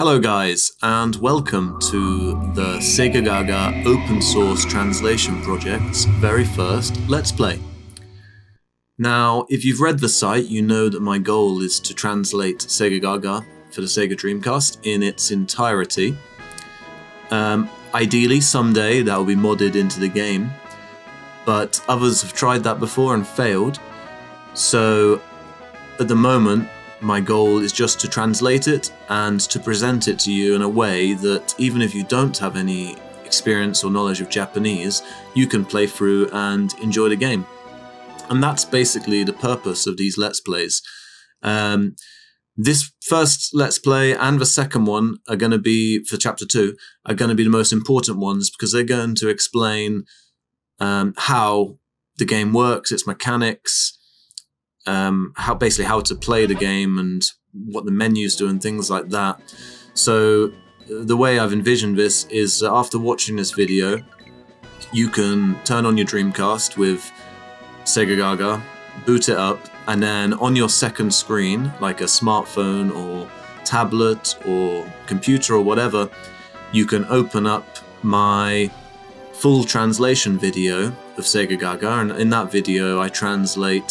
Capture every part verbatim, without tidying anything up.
Hello guys, and welcome to the Segagaga open source translation project's very first Let's Play. Now, if you've read the site, you know that my goal is to translate Segagaga for the Sega Dreamcast in its entirety. Um, ideally, someday that will be modded into the game, but others have tried that before and failed, so at the moment, my goal is just to translate it and to present it to you in a way that even if you don't have any experience or knowledge of Japanese, you can play through and enjoy the game. And that's basically the purpose of these Let's Plays. Um, this first Let's Play and the second one are going to be, for chapter two, are going to be the most important ones because they're going to explain um, how the game works, its mechanics, Um, how basically how to play the game and what the menus do and things like that. So the way I've envisioned this is that after watching this video, you can turn on your Dreamcast with Segagaga, boot it up, and then on your second screen, like a smartphone or tablet or computer or whatever, you can open up my full translation video of Segagaga, and in that video I translate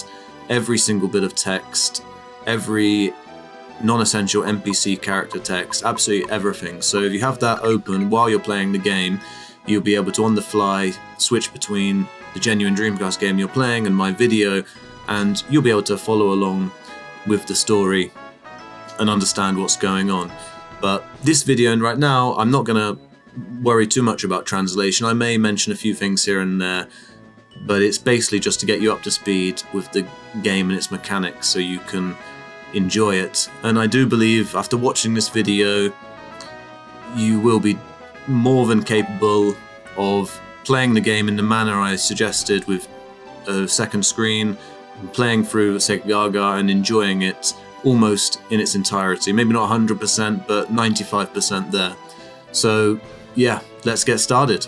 every single bit of text, every non-essential N P C character text, absolutely everything. So if you have that open while you're playing the game, you'll be able to on the fly switch between the genuine Dreamcast game you're playing and my video, and you'll be able to follow along with the story and understand what's going on. But this video and right now, I'm not gonna worry too much about translation. I may mention a few things here and there, but it's basically just to get you up to speed with the game and its mechanics so you can enjoy it. And I do believe after watching this video, you will be more than capable of playing the game in the manner I suggested with a second screen, playing through Segagaga and enjoying it almost in its entirety. Maybe not one hundred percent, but ninety-five percent there. So yeah, let's get started.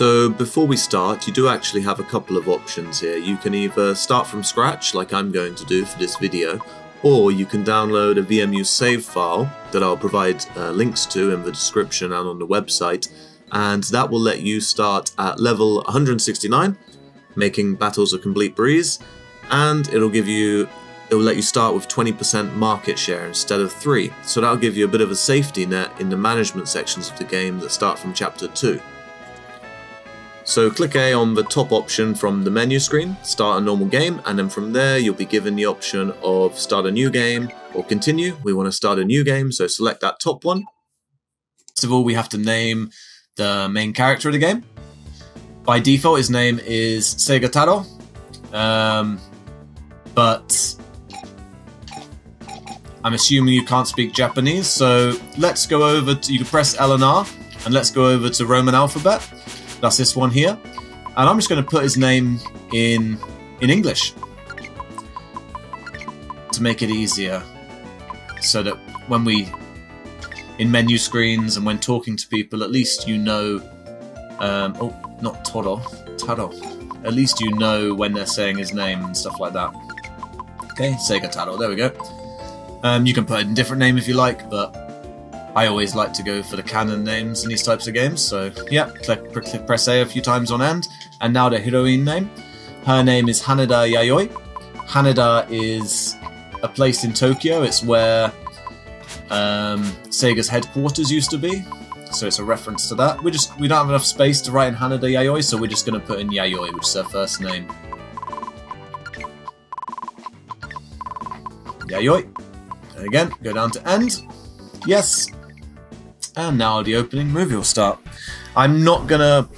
So before we start, you do actually have a couple of options here. You can either start from scratch, like I'm going to do for this video, or you can download a V M U save file that I'll provide uh, links to in the description and on the website, and that will let you start at level one hundred sixty-nine, making battles a complete breeze, and it'll give you, it'll let you start with twenty percent market share instead of three. So that'll give you a bit of a safety net in the management sections of the game that start from chapter two. So click A on the top option from the menu screen, start a normal game, and then from there you'll be given the option of start a new game or continue. We want to start a new game, so select that top one. First of all, we have to name the main character of the game. By default, his name is Sega Taro, um, but I'm assuming you can't speak Japanese, so let's go over to, you can press L and R, and let's go over to Roman alphabet. That's this one here, and I'm just going to put his name in in English to make it easier so that when we in menu screens and when talking to people, at least you know um, oh not Toro, Taro, at least you know when they're saying his name and stuff like that. Okay, Sega Taro, there we go. Um, you can put in a different name if you like, but I always like to go for the canon names in these types of games, so yeah, click, click, press A a few times on end. And now the heroine name. Her name is Haneda Yayoi. Haneda is a place in Tokyo, it's where um, Sega's headquarters used to be, so it's a reference to that. We just we don't have enough space to write in Haneda Yayoi, so we're just going to put in Yayoi, which is her first name. Yayoi. And again, go down to end. Yes. And now the opening movie will start. I'm not gonna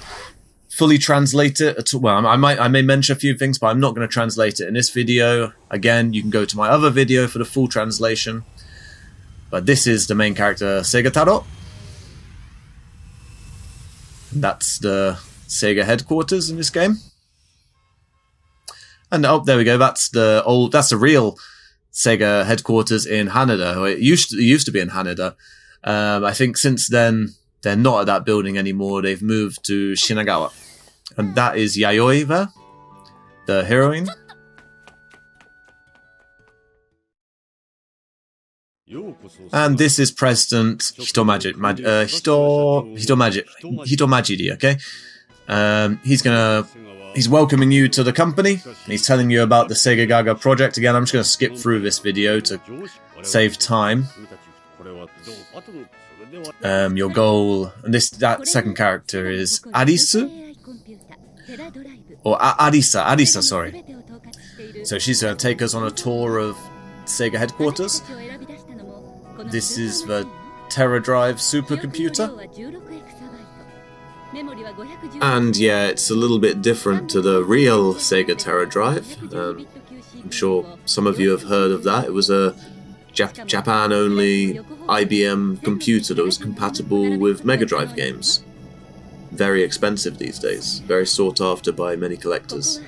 fully translate it at all. Well, I might, I may mention a few things, but I'm not gonna translate it in this video. Again, you can go to my other video for the full translation. But this is the main character, Sega Taro. That's the Sega headquarters in this game. And oh, there we go. That's the old. That's the real Sega headquarters in Haneda. Or it used to, it used to be in Haneda. Um, I think since then, they're not at that building anymore. They've moved to Shinagawa. And that is Yayoi there, the heroine. And this is President Hitomajiri, uh, Hito, Hitomajiri, Hitomajiri, okay? Um, he's gonna, he's welcoming you to the company. He's telling you about the Segagaga project. Again, I'm just gonna skip through this video to save time. Um, your goal, and this, that second character is Arisu? Or Arisa, Arisa, sorry. So she's gonna take us on a tour of Sega headquarters. This is the Terra Drive supercomputer. And yeah, it's a little bit different to the real Sega Terra Drive. Um, I'm sure some of you have heard of that. It was a Jap Japan-only I B M computer that was compatible with Mega Drive games. Very expensive these days, very sought after by many collectors.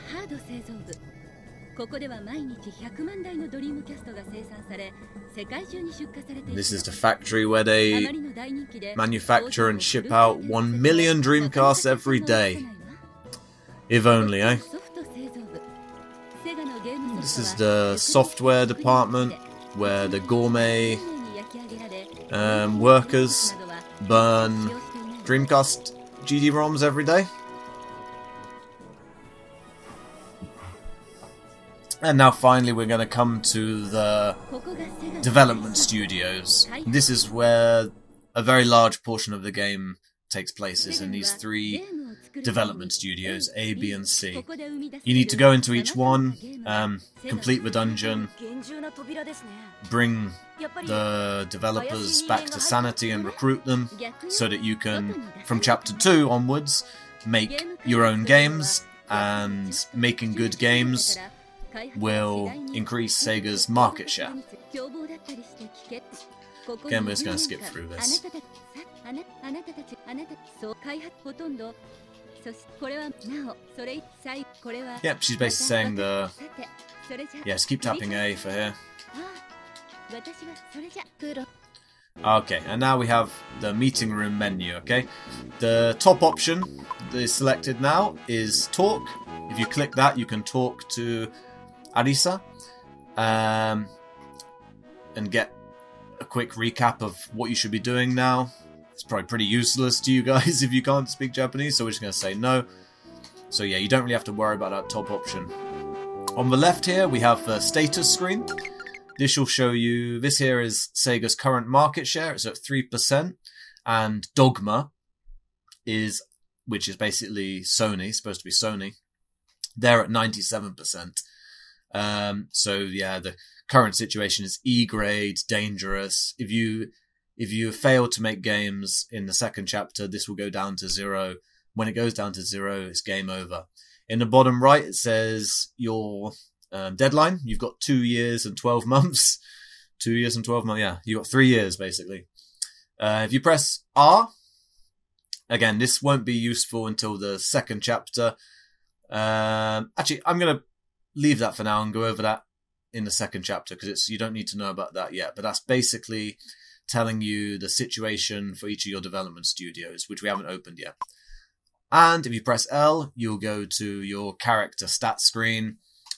This is the factory where they manufacture and ship out one million Dreamcasts every day. If only, eh? This is the software department where the gourmet um, workers burn Dreamcast G D ROMs every day. And now finally we're going to come to the development studios. This is where a very large portion of the game takes place, is in these three development studios, A, B and C. You need to go into each one, um, complete the dungeon, bring the developers back to sanity and recruit them so that you can, from chapter two onwards, make your own games, and making good games will increase Sega's market share. Okay, I'm just going to skip through this. Yep, she's basically saying the... Yes, keep tapping A for here. Okay, and now we have the meeting room menu, okay? The top option that is selected now is talk. If you click that, you can talk to Arisa, um, and get a quick recap of what you should be doing now. It's probably pretty useless to you guys if you can't speak Japanese, so we're just going to say no. So yeah, you don't really have to worry about that top option. On the left here, we have the status screen. This will show you, this here is Sega's current market share, it's at three percent, and Dogma is, which is basically Sony, supposed to be Sony, they're at ninety-seven percent. Um, so yeah, the current situation is E grade, dangerous. If you if you fail to make games in the second chapter, this will go down to zero. When it goes down to zero, it's game over. In the bottom right, it says your um, deadline. You've got two years and twelve months. Two years and twelve months. Yeah, you've got three years basically. Uh, if you press R, again, this won't be useful until the second chapter. Um, actually, I'm gonna leave that for now and go over that in the second chapter, because it's, you don't need to know about that yet, but that's basically telling you the situation for each of your development studios, which we haven't opened yet. And if you press L, you'll go to your character stat screen.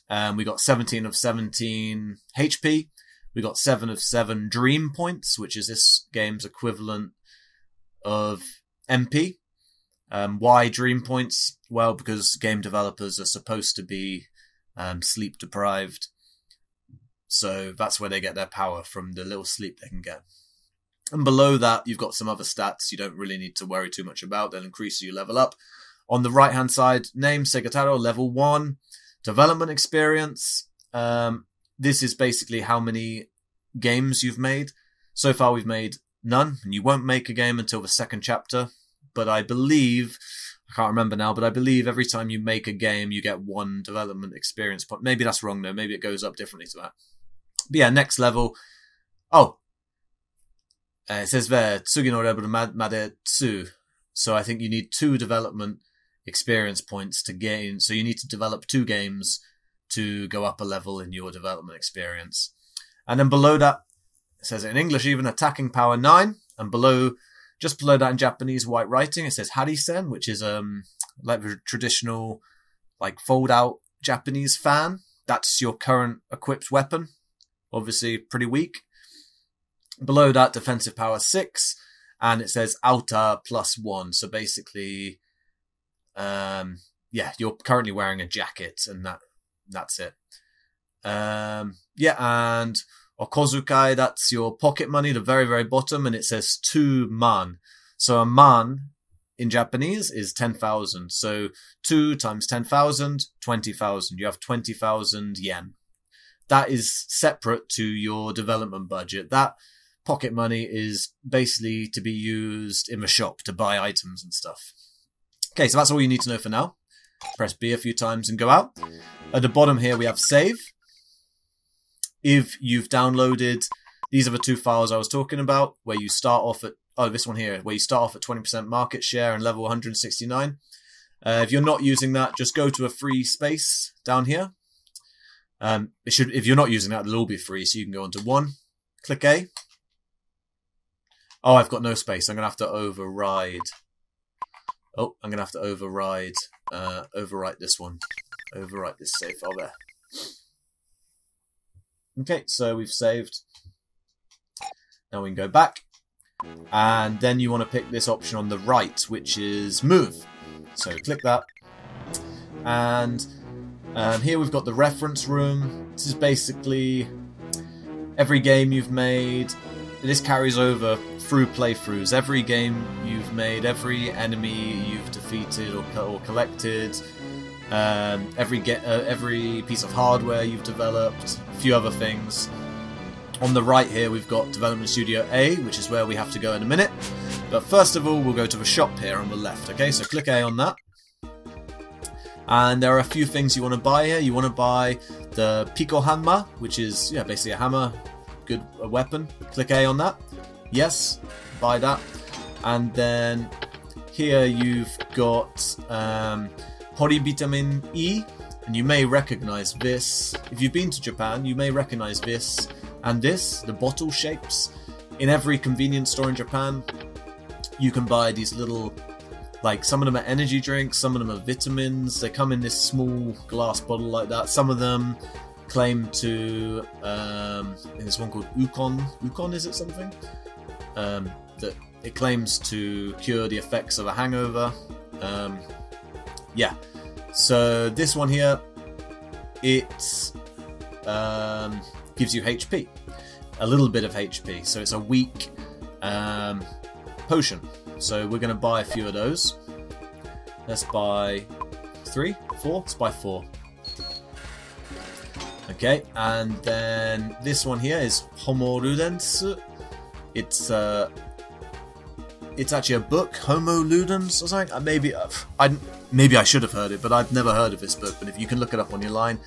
Um, we got seventeen of seventeen H P. We got seven of seven dream points, which is this game's equivalent of M P. Um, why dream points? Well, because game developers are supposed to be Um, sleep deprived, so that's where they get their power from, the little sleep they can get. And below that you've got some other stats you don't really need to worry too much about, they'll increase as you level up. On the right hand side, name Sega Taro, level one, development experience, um, this is basically how many games you've made. So far we've made none, and you won't make a game until the second chapter, but I believe, I can't remember now, but I believe every time you make a game, you get one development experience point. Maybe that's wrong though. Maybe it goes up differently to that. But yeah, next level. Oh, uh, it says there, Tsugi no level made tsu. So I think you need two development experience points to gain. So you need to develop two games to go up a level in your development experience. And then below that, it says in English even, attacking power nine, and below, just below that in Japanese white writing, it says harisen, which is um like the traditional like fold-out Japanese fan. That's your current equipped weapon. Obviously pretty weak. Below that, defensive power six, and it says Alta plus one. So basically, um, yeah, you're currently wearing a jacket, and that that's it. Um, yeah, and Okozukai, that's your pocket money, the very, very bottom, and it says two man. So a man in Japanese is ten thousand. So two times ten thousand, twenty thousand. You have twenty thousand yen. That is separate to your development budget. That pocket money is basically to be used in the shop to buy items and stuff. Okay, so that's all you need to know for now. Press B a few times and go out. At the bottom here, we have save. If you've downloaded, these are the two files I was talking about, where you start off at, oh, this one here, where you start off at twenty percent market share and level one hundred sixty-nine. Uh, if you're not using that, just go to a free space down here. Um, it should, if you're not using that, it'll all be free, so you can go onto one, click A. Oh, I've got no space. I'm going to have to override. Oh, I'm going to have to override, uh, overwrite this one. Overwrite this save file there. Okay, so we've saved. Now we can go back. And then you want to pick this option on the right, which is move. So click that. And um, here we've got the reference room. This is basically every game you've made. This carries over through playthroughs. Every game you've made, every enemy you've defeated or, or collected, um, every, get, uh, every piece of hardware you've developed, a few other things. On the right here, we've got Development Studio A, which is where we have to go in a minute. But first of all, we'll go to the shop here on the left. Okay, so click A on that. And there are a few things you want to buy here. You want to buy the Pico Hammer, which is yeah, basically a hammer, good a weapon. Click A on that. Yes, buy that. And then here you've got um, Hori Vitamin E. And you may recognize this. If you've been to Japan, you may recognize this. And this, the bottle shapes. In every convenience store in Japan, you can buy these little, like some of them are energy drinks, some of them are vitamins. They come in this small glass bottle like that. Some of them claim to, um, there's one called Ukon. Ukon, is it something? Um, that it claims to cure the effects of a hangover. Um, yeah. So this one here, it's... Um, gives you H P, a little bit of H P, so it's a weak um, potion. So we're going to buy a few of those. Let's buy three, four, let's buy four. Okay, and then this one here is Homo Ludens. It's uh, it's actually a book, Homo Ludens or something. Maybe I maybe I should have heard it, but I've never heard of this book. But if you can look it up on your line,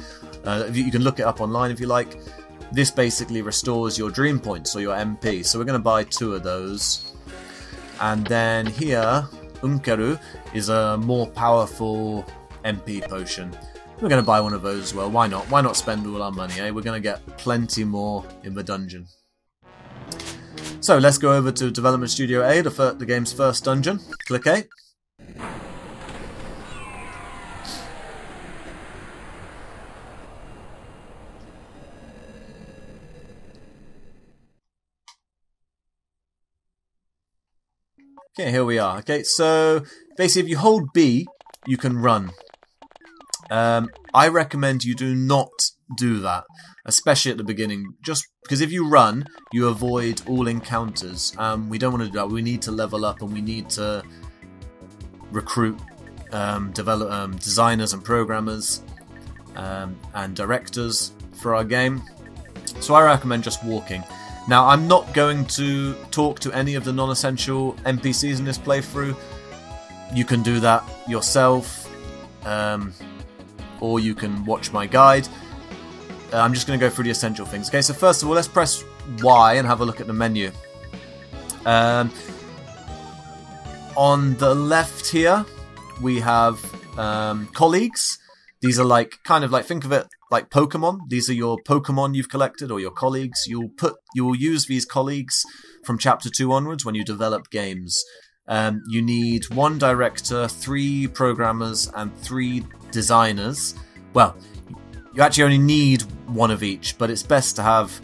uh, you can look it up online if you like. This basically restores your dream points or your M P. So we're going to buy two of those. And then here, Unkeru is a more powerful M P potion. We're going to buy one of those as well. Why not? Why not spend all our money, eh? We're going to get plenty more in the dungeon. So let's go over to Development Studio A, the, first, the game's first dungeon. Click A. Okay, here we are. Okay, so basically if you hold B, you can run. Um, I recommend you do not do that, especially at the beginning, just because if you run, you avoid all encounters. Um, we don't want to do that. We need to level up and we need to recruit um, develop, um, designers and programmers um, and directors for our game. So I recommend just walking. Now, I'm not going to talk to any of the non-essential N P Cs in this playthrough. You can do that yourself, um, or you can watch my guide. Uh, I'm just going to go through the essential things. Okay, so first of all, let's press Y and have a look at the menu. Um, on the left here, we have um, colleagues. These are like, kind of like, think of it like Pokemon. These are your Pokemon you've collected or your colleagues. You'll put, you'll use these colleagues from chapter two onwards when you develop games. Um, you need one director, three programmers, and three designers. Well, you actually only need one of each, but it's best to have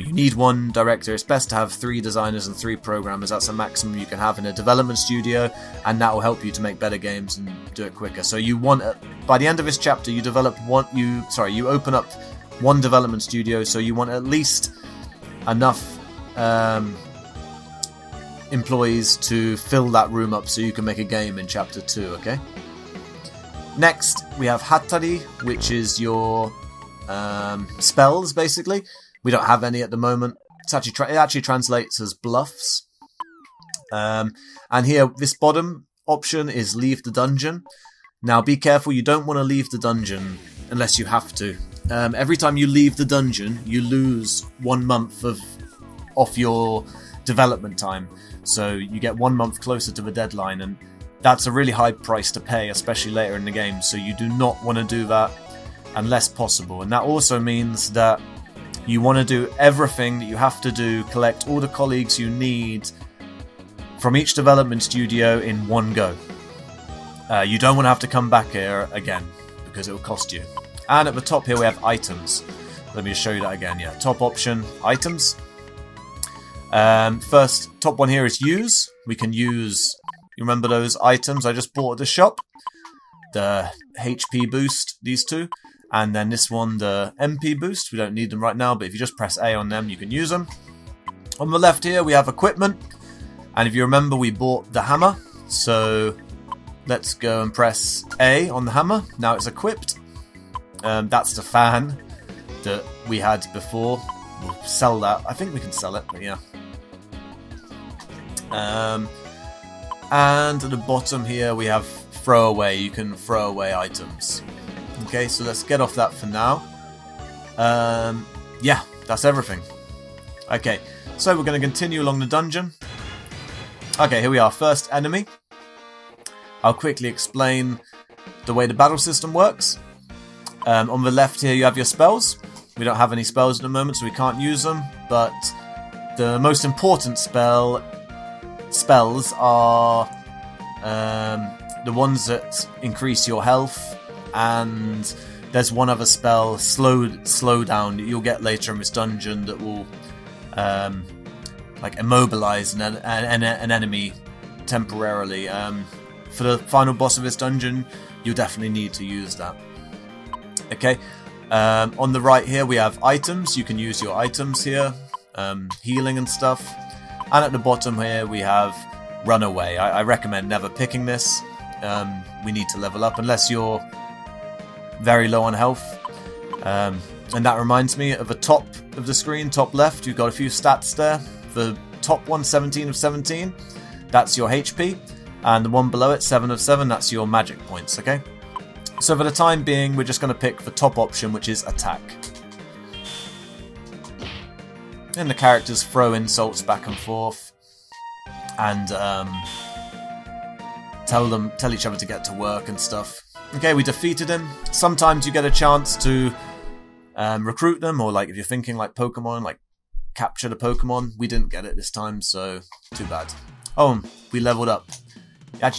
Well, you need one director. It's best to have three designers and three programmers. That's the maximum you can have in a development studio, and that will help you to make better games and do it quicker. So you want, by the end of this chapter, you develop one. You sorry, you open up one development studio. So you want at least enough um, employees to fill that room up, so you can make a game in chapter two. Okay. Next, we have Hattari, which is your um, spells, basically. We don't have any at the moment. It's actually tra it actually translates as bluffs. Um, and here, this bottom option is leave the dungeon. Now, be careful. You don't want to leave the dungeon unless you have to. Um, every time you leave the dungeon, you lose one month of off your development time. So you get one month closer to the deadline, and that's a really high price to pay, especially later in the game. So you do not want to do that unless possible. And that also means that you want to do everything that you have to do, collect all the colleagues you need from each development studio in one go. Uh, you don't want to have to come back here again, because it will cost you. And at the top here we have items. Let me just show you that again. Yeah, top option, items. Um, first, top one here is use. We can use, you remember those items I just bought at the shop? The H P boost, these two. And then this one, the M P boost. We don't need them right now, but if you just press A on them, you can use them. On the left here, we have equipment. And if you remember, we bought the hammer. So let's go and press A on the hammer. Now it's equipped. Um, that's the fan that we had before. We'll sell that. I think we can sell it, but yeah. Um, and at the bottom here, we have throwaway. You can throw away items. Okay, so let's get off that for now. Um, yeah, that's everything. Okay, so we're going to continue along the dungeon. Okay, here we are, first enemy. I'll quickly explain the way the battle system works. Um, on the left here you have your spells. We don't have any spells at the moment, so we can't use them, but the most important spell spells are um, the ones that increase your health. And there's one other spell, slow slow down, that you'll get later in this dungeon that will um, like immobilize an, an, an enemy temporarily. Um, for the final boss of this dungeon, you'll definitely need to use that. Okay. Um, on the right here we have items. You can use your items here, um, healing and stuff. And at the bottom here we have runaway. I, I recommend never picking this. Um, we need to level up unless you're very low on health. Um, and that reminds me, at the top of the screen, top left, you've got a few stats there. The top one, seventeen of seventeen, that's your H P. And the one below it, seven of seven, that's your magic points, okay? So for the time being, we're just going to pick the top option, which is attack. And the characters throw insults back and forth. And um, tell them, tell each other to get to work and stuff. Okay, we defeated him. Sometimes you get a chance to um, recruit them, or like if you're thinking like Pokemon, like capture the Pokemon. We didn't get it this time, so too bad. Oh, we leveled up.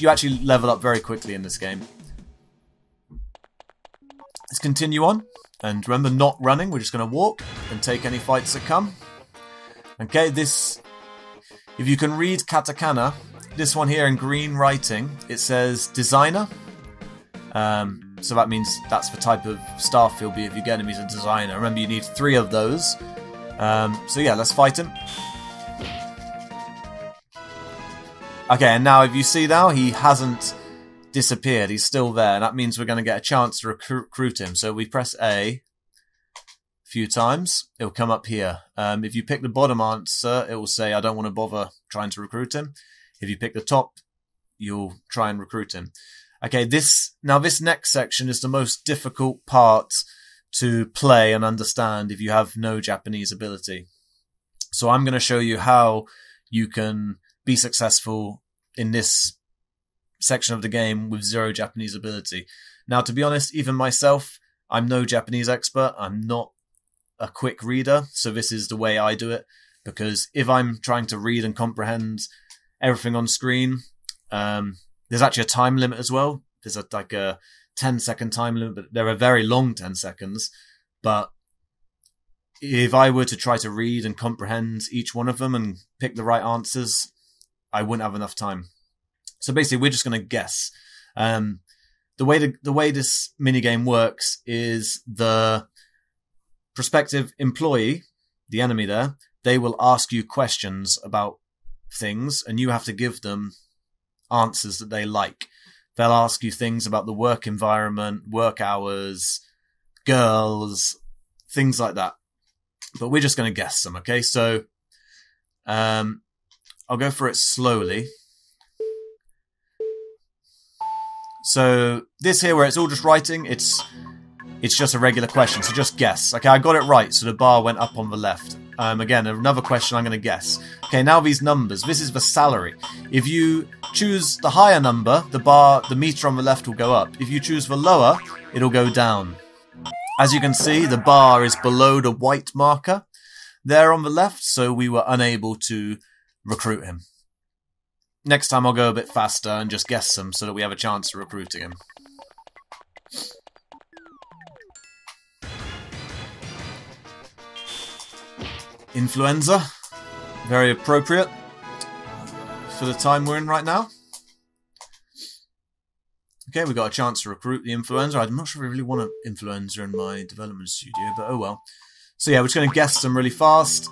You actually level up very quickly in this game. Let's continue on. And remember, not running. We're just going to walk and take any fights that come. Okay, this... If you can read katakana, this one here in green writing, it says designer. Um, so that means that's the type of staff he'll be if you get him. He's a designer. Remember, you need three of those. Um, so yeah, let's fight him. Okay, and now if you see now, he hasn't disappeared. He's still there. And that means we're going to get a chance to recru recruit him. So we press A a few times. It'll come up here. Um, if you pick the bottom answer, it will say, I don't want to bother trying to recruit him. If you pick the top, you'll try and recruit him. Okay, this now this next section is the most difficult part to play and understand if you have no Japanese ability. So I'm going to show you how you can be successful in this section of the game with zero Japanese ability. Now, to be honest, even myself, I'm no Japanese expert. I'm not a quick reader, so this is the way I do it, because if I'm trying to read and comprehend everything on screen, um, there's actually a time limit as well. There's a, like a ten second time limit, but they're a very long ten seconds. But if I were to try to read and comprehend each one of them and pick the right answers, I wouldn't have enough time. So basically, we're just going to guess. Um, the way the, the way this minigame works is the prospective employee, the enemy there, they will ask you questions about things, and you have to give them answers that they like. They'll ask you things about the work environment, work hours, girls, things like that. But we're just going to guess them, okay? So um, I'll go for it slowly. So this here, where it's all just writing, it's it's just a regular question. So just guess. Okay, I got it right. So the bar went up on the left. Um, again, another question I'm going to guess. Okay, now these numbers. This is the salary. If you choose the higher number, the bar, the meter on the left will go up. If you choose the lower, it'll go down. As you can see, the bar is below the white marker there on the left, so we were unable to recruit him. Next time I'll go a bit faster and just guess some so that we have a chance of recruiting him. Influenza. Very appropriate for the time we're in right now. Okay, we got a chance to recruit the influenza. I'm not sure I really want an influenza in my development studio, but oh well. So yeah, we're just going to guess them really fast.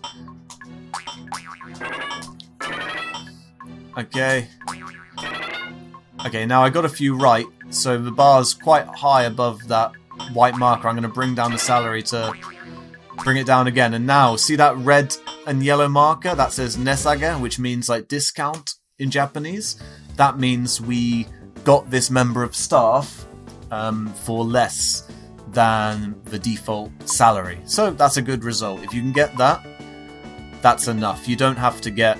Okay. Okay, now I got a few right, so the bar's quite high above that white marker. I'm going to bring down the salary to bring it down again. And now, see that red and yellow marker? That says Nesaga, which means like discount in Japanese. That means we got this member of staff um, for less than the default salary. So that's a good result. If you can get that, that's enough. You don't have to get...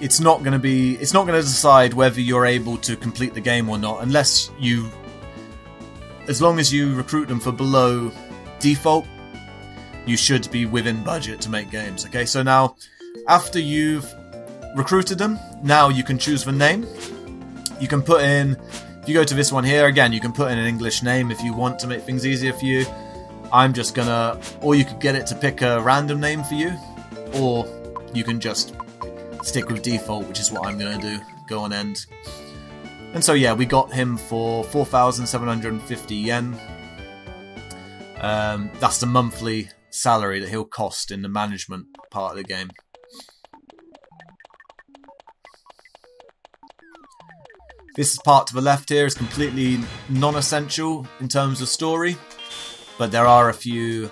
It's not going to be... It's not going to decide whether you're able to complete the game or not, unless you... As long as you recruit them for below default, you should be within budget to make games. Okay, so now, after you've recruited them, now you can choose the name. You can put in, if you go to this one here, again, you can put in an English name if you want to make things easier for you. I'm just gonna, or you could get it to pick a random name for you, or you can just stick with default, which is what I'm gonna do, go on end. And so yeah, we got him for four thousand seven hundred fifty yen. Um, that's the monthly salary that he'll cost in the management part of the game. This part to the left here is completely non-essential in terms of story, but there are a few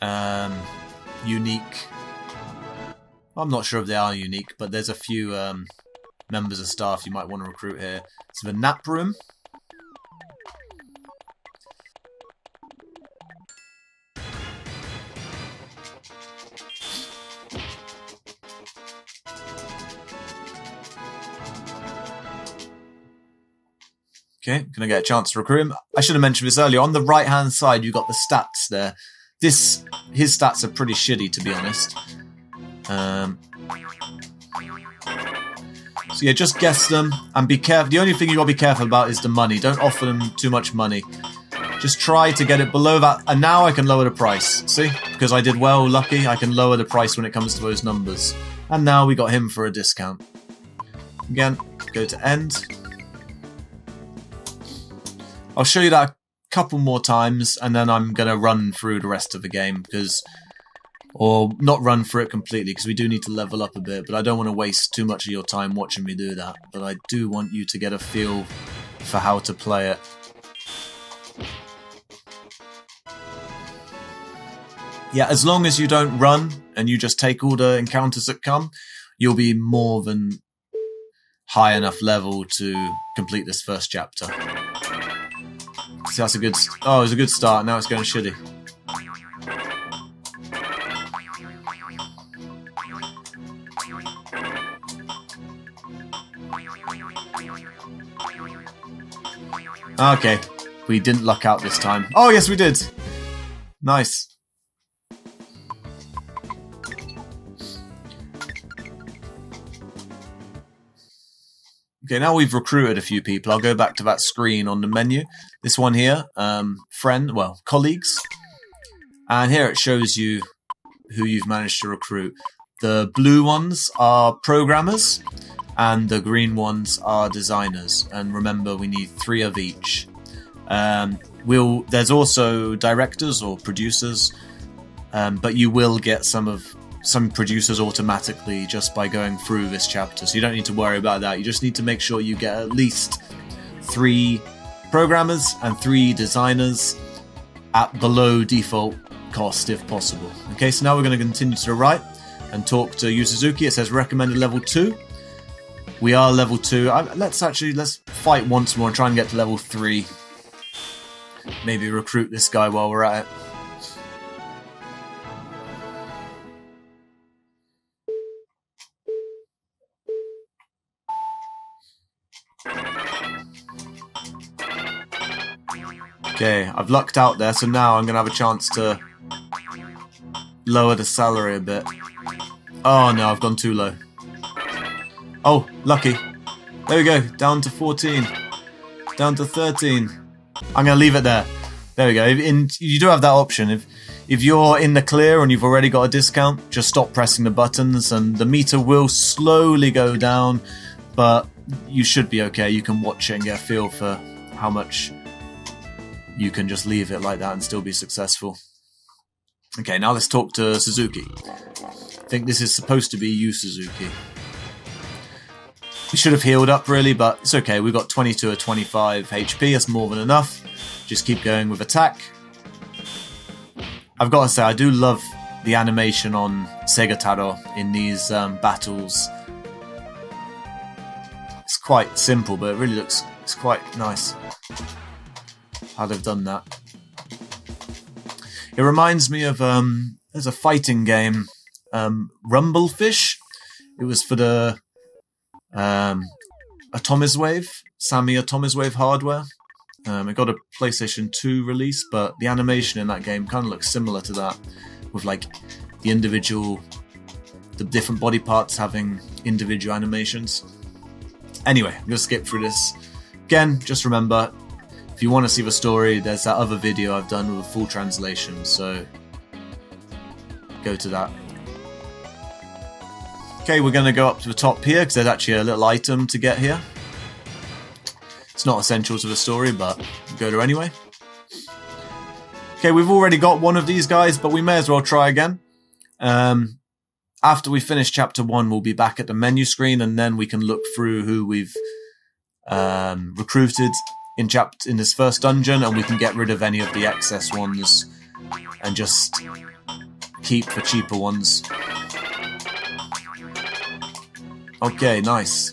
um, unique... I'm not sure if they are unique, but there's a few um, members of staff you might want to recruit here. So the nap room. Okay, I'm gonna get a chance to recruit him. I should have mentioned this earlier. On the right-hand side, you got the stats there. This, his stats are pretty shitty, to be honest. Um, so yeah, just guess them and be careful. The only thing you gotta be careful about is the money. Don't offer them too much money. Just try to get it below that. And now I can lower the price. See, because I did well, lucky. I can lower the price when it comes to those numbers. And now we got him for a discount. Again, go to end. I'll show you that a couple more times, and then I'm going to run through the rest of the game, because, or not run through it completely, because we do need to level up a bit, but I don't want to waste too much of your time watching me do that, but I do want you to get a feel for how to play it. Yeah, as long as you don't run, and you just take all the encounters that come, you'll be more than high enough level to complete this first chapter. See, that's a good... Oh, it was a good start. Now it's going shitty. Okay. We didn't luck out this time. Oh, yes, we did. Nice. Okay, now we've recruited a few people. I'll go back to that screen on the menu. This one here, um, friend, well, colleagues. And here it shows you who you've managed to recruit. The blue ones are programmers, and the green ones are designers. And remember, we need three of each. Um, we'll, there's also directors or producers, um, but you will get some of some producers automatically just by going through this chapter. So you don't need to worry about that. You just need to make sure you get at least three programmers and three designers at below default cost if possible. Okay, so now we're going to continue to the right and talk to Yu Suzuki. It says recommended level two. We are level two. I, let's actually, let's fight once more and try and get to level three. Maybe recruit this guy while we're at it. Okay, I've lucked out there, so now I'm going to have a chance to lower the salary a bit. Oh no, I've gone too low. Oh, lucky. There we go, down to fourteen. Down to thirteen. I'm going to leave it there. There we go. In, you do have that option. If, if you're in the clear and you've already got a discount, just stop pressing the buttons and the meter will slowly go down, but you should be okay. You can watch it and get a feel for how much you can just leave it like that and still be successful. Okay, now let's talk to Suzuki. I think this is supposed to be Yu Suzuki. We should have healed up really, but it's okay. We've got twenty-two or twenty-five H P. That's more than enough. Just keep going with attack. I've got to say, I do love the animation on Sega Taro in these um, battles. It's quite simple, but it really looks, it's quite nice how they've done that. It reminds me of, um, there's a fighting game, um, Rumblefish. It was for the um, Atomiswave, Sammy Atomiswave hardware. Um, it got a PlayStation two release, but the animation in that game kind of looks similar to that, with like the individual, the different body parts having individual animations. Anyway, I'm going to skip through this. Again, just remember, if you want to see the story, there's that other video I've done with a full translation, so go to that. Okay, we're going to go up to the top here, because there's actually a little item to get here. It's not essential to the story, but go to anyway. Okay, we've already got one of these guys, but we may as well try again. Um, after we finish chapter one, we'll be back at the menu screen, and then we can look through who we've um, recruited in chapter in this first dungeon, and we can get rid of any of the excess ones and just keep the cheaper ones. Okay, nice.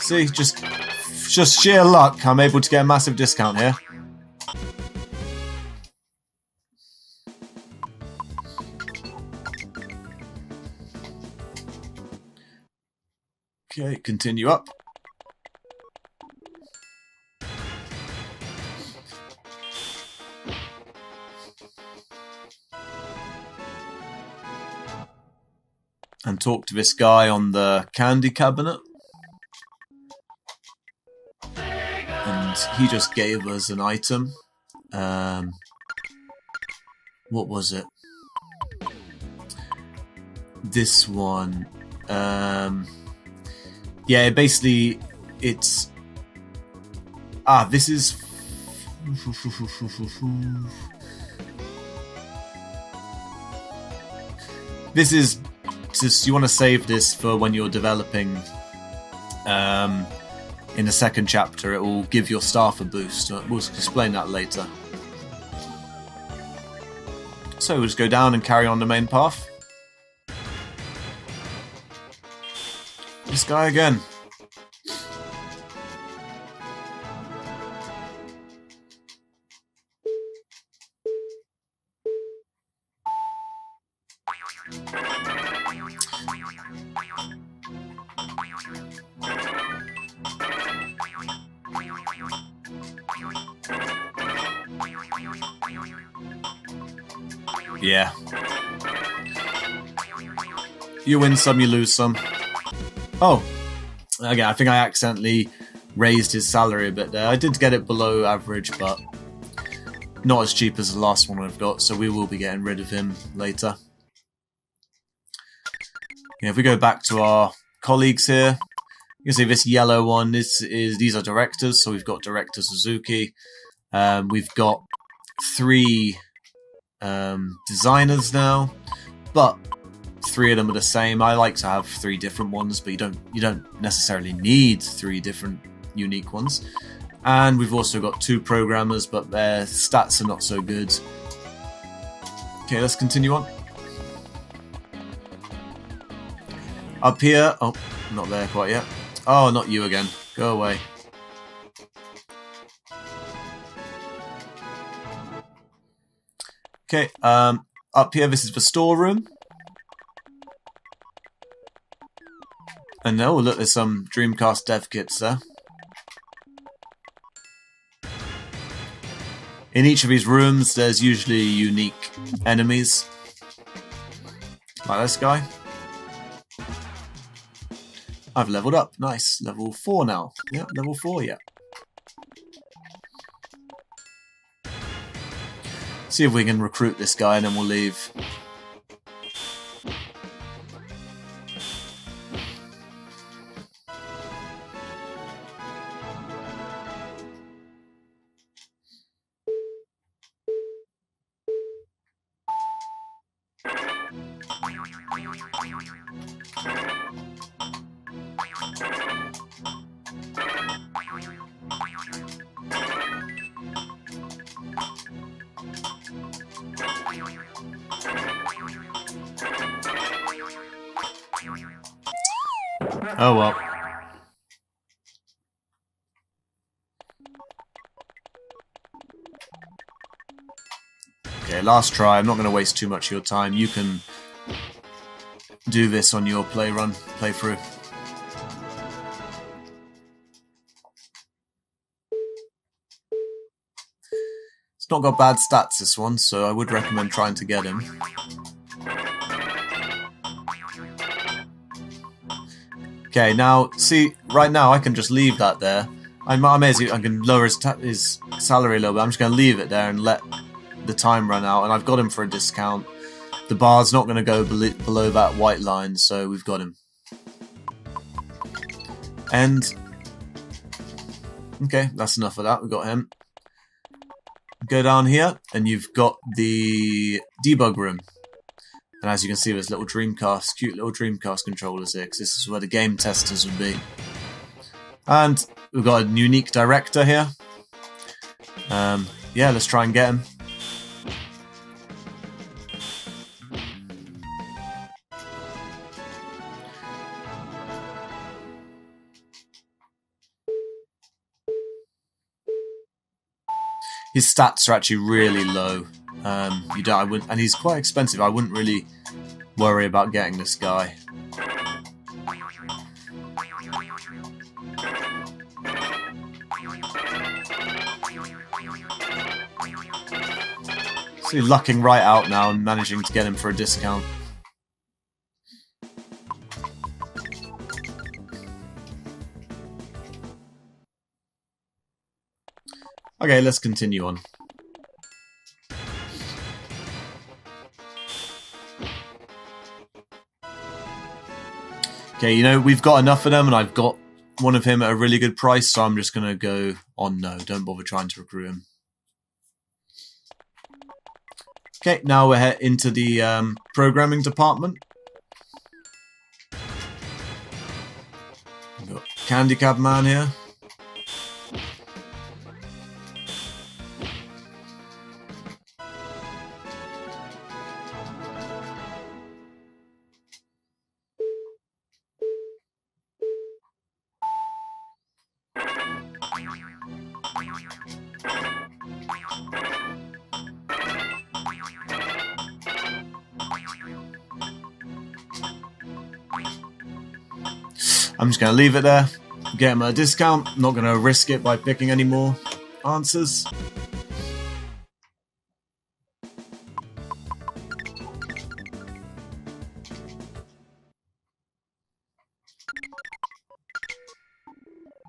See, just just sheer luck, I'm able to get a massive discount here. Okay, continue up. And talk to this guy on the candy cabinet. And he just gave us an item. Um, what was it? This one. Um, yeah, basically it's... Ah, this is... This is... Just, you want to save this for when you're developing um, in the second chapter. It will give your staff a boost. We'll explain that later. So we'll just go down and carry on the main path. This guy again. Yeah. You win some, you lose some. Oh. Okay, I think I accidentally raised his salary a bit there. I did get it below average, but not as cheap as the last one I've got, so we will be getting rid of him later. You know, if we go back to our colleagues here, you can see this yellow one, this is, these are directors, so we've got Director Suzuki. Um, we've got three um, designers now, but three of them are the same. I like to have three different ones, but you don't you don't necessarily need three different unique ones. And we've also got two programmers, but their stats are not so good. Okay, let's continue on. Up here, oh, not there quite yet. Oh, not you again. Go away. Okay, um, up here, this is the storeroom. And oh, look, there's some Dreamcast dev kits there. In each of these rooms, there's usually unique enemies. Like this guy. I've leveled up. Nice. Level four now. Yeah, level four, yeah. See if we can recruit this guy and then we'll leave. Oh well. Okay, last try. I'm not going to waste too much of your time. You can do this on your play run, playthrough. It's not got bad stats, this one, so I would recommend trying to get him. Okay, now, see, right now I can just leave that there. I may as well, I can lower his, ta his salary a little bit. I'm just going to leave it there and let the time run out. And I've got him for a discount. The bar's not going to go be below that white line, so we've got him. And, okay, that's enough of that. We've got him. Go down here, and you've got the debug room. And as you can see, there's little Dreamcast, cute little Dreamcast controllers here, because this is where the game testers would be. And we've got a unique director here. Um, yeah, let's try and get him. His stats are actually really low. Um, you don't, I wouldn't, and he's quite expensive. I wouldn't really worry about getting this guy. So he's lucking right out now and managing to get him for a discount. Okay, let's continue on. Okay, you know, we've got enough of them, and I've got one of him at a really good price, so I'm just going to go on no. Don't bother trying to recruit him. Okay, now we're heading into the um, programming department. We've got Candy Cab Man here. I'm just going to leave it there, get him a discount, I'm not going to risk it by picking any more answers.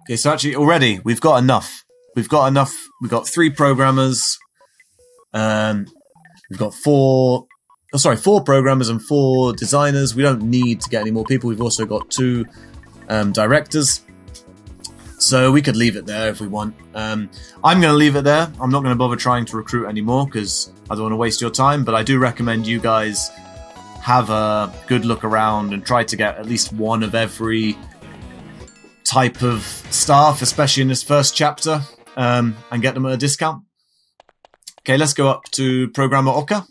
Okay, so actually already we've got enough. We've got enough, we've got three programmers, Um, we've got four, oh, sorry, four programmers and four designers. We don't need to get any more people. We've also got two um, directors. So we could leave it there if we want. Um, I'm going to leave it there. I'm not going to bother trying to recruit anymore because I don't want to waste your time. But I do recommend you guys have a good look around and try to get at least one of every type of staff, especially in this first chapter, um, and get them at a discount. Okay, let's go up to Programmer Oka.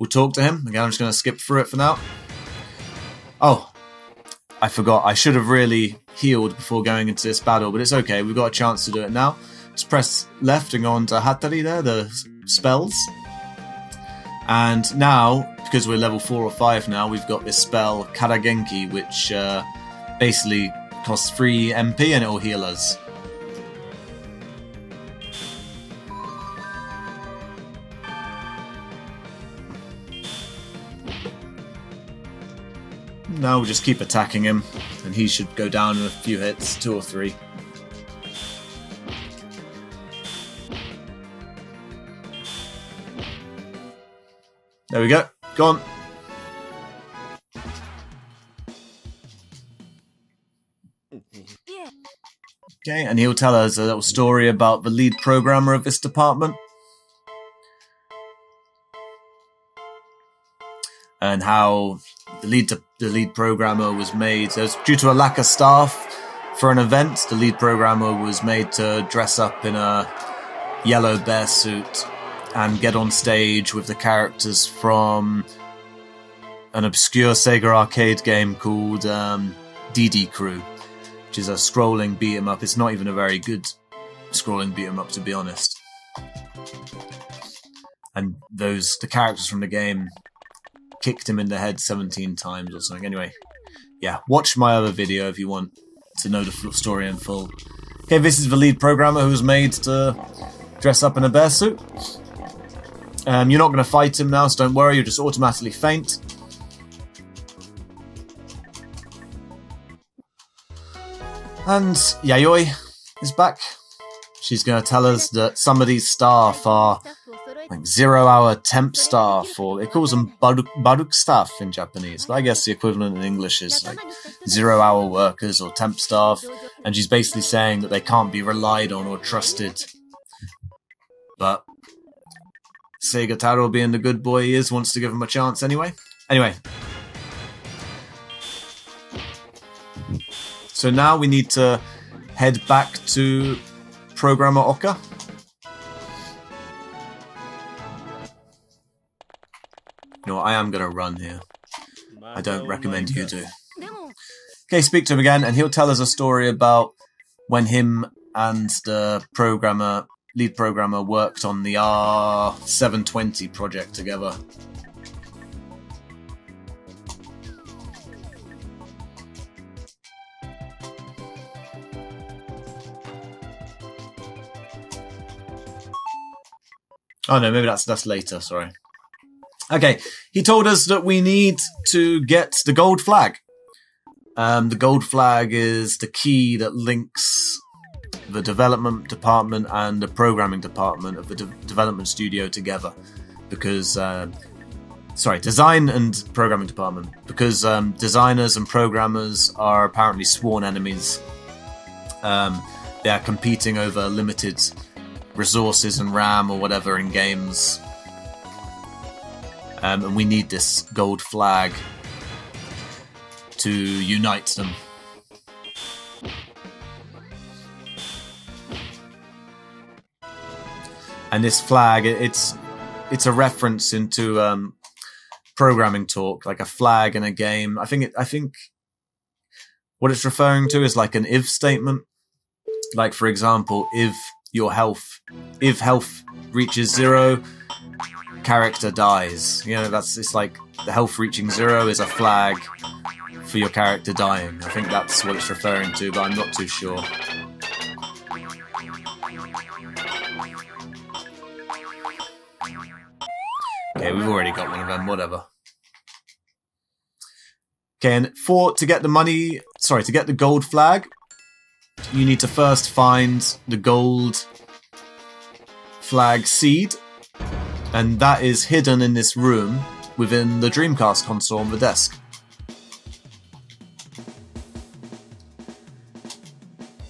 We'll talk to him. Again, I'm just going to skip through it for now. Oh, I forgot. I should have really healed before going into this battle, but it's okay. We've got a chance to do it now. Just press left and go on to Hattari there, the spells. And now, because we're level four or five now, we've got this spell, Karagenki, which uh, basically costs three M P and it'll heal us. Now we'll just keep attacking him, and he should go down in a few hits, two or three. There we go, gone. Okay, and he'll tell us a little story about the lead programmer of this department, and how the lead to, the lead programmer was made, so was due to a lack of staff for an event, the lead programmer was made to dress up in a yellow bear suit and get on stage with the characters from an obscure Sega arcade game called um, D D. Crew, which is a scrolling beat-em-up. It's not even a very good scrolling beat-em-up, to be honest. And those the characters from the game kicked him in the head seventeen times or something. Anyway, yeah, watch my other video if you want to know the story in full. Okay, this is the lead programmer who was made to dress up in a bear suit. Um, you're not going to fight him now, so don't worry, you'll just automatically faint. And Yayoi is back. She's going to tell us that some of these staff are like zero-hour temp staff, or it calls them baruk, baruk staff in Japanese, but I guess the equivalent in English is like zero-hour workers or temp staff, and she's basically saying that they can't be relied on or trusted. But Sega Taro, being the good boy he is, wants to give him a chance anyway. Anyway. So now we need to head back to Programmer Oka. No, I am going to run here. I don't recommend you do. Okay, speak to him again, and he'll tell us a story about when him and the programmer, lead programmer, worked on the R seven twenty project together. Oh no, maybe that's that's later, sorry. Okay, he told us that we need to get the gold flag. Um, the gold flag is the key that links the development department and the programming department of the de development studio together. Because, uh, sorry, design and programming department. Because um, designers and programmers are apparently sworn enemies. Um, they are competing over limited resources and RAM or whatever in games. Um, and we need this gold flag to unite them. And this flag, it's it's a reference into um, programming talk, like a flag in a game. I think it, I think what it's referring to is like an if statement. Like, for example, if your health, if health reaches zero, character dies. You know, that's it's like the health reaching zero is a flag for your character dying. I think that's what it's referring to, but I'm not too sure. Okay, we've already got one of them, whatever. Okay, and for to get the money, sorry, to get the gold flag, you need to first find the gold flag seed. and that is hidden in this room within the Dreamcast console on the desk.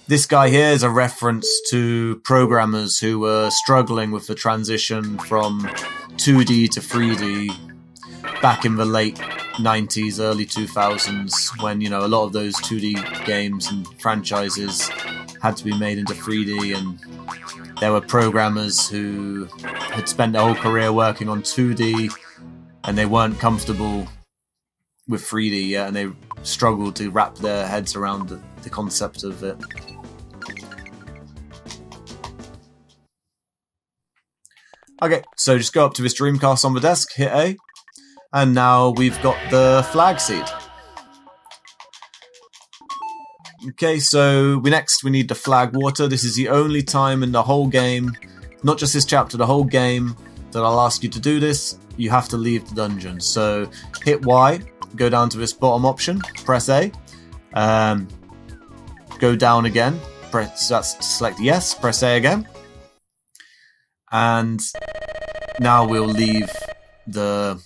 This guy here is a reference to programmers who were struggling with the transition from two D to three D back in the late nineties, early two thousands, when, you know, a lot of those two D games and franchises had to be made into three D, and there were programmers who had spent their whole career working on two D and they weren't comfortable with three D yet, and they struggled to wrap their heads around the, the concept of it. Okay, so just go up to this Dreamcast on the desk, hit A, and now we've got the flag seed. Okay, so we next we need the flag water. This is the only time in the whole game, not just this chapter, the whole game, that I'll ask you to do this. You have to leave the dungeon. So hit Y, go down to this bottom option, press A, um, go down again, press, that's, select yes, press A again. And now we'll leave the